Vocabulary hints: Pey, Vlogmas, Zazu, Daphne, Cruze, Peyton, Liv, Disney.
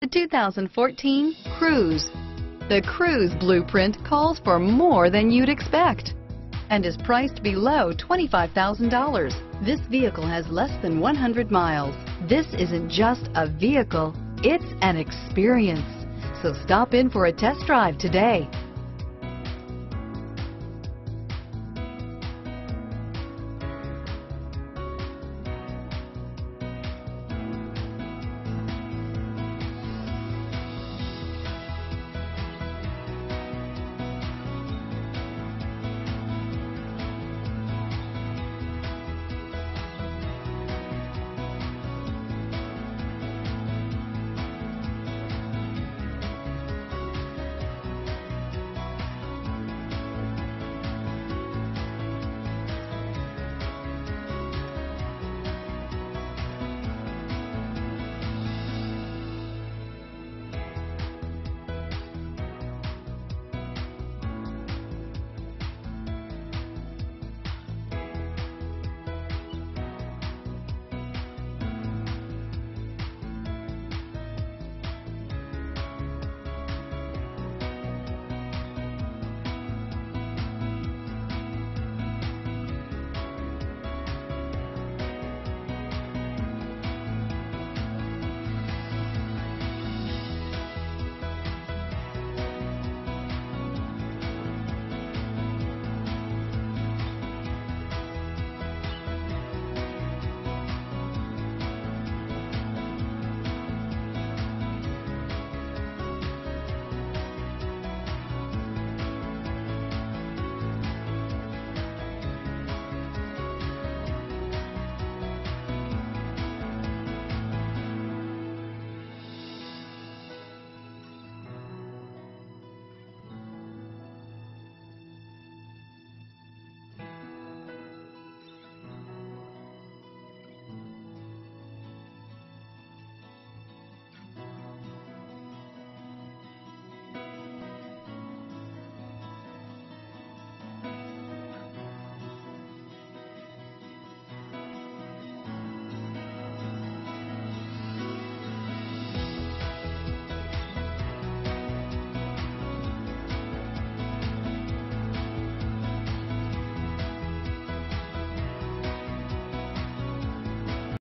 The 2014 Cruze. The Cruze blueprint calls for more than you'd expect and is priced below $25,000. This vehicle has less than 100 miles. This isn't just a vehicle, it's an experience. So stop in for a test drive today.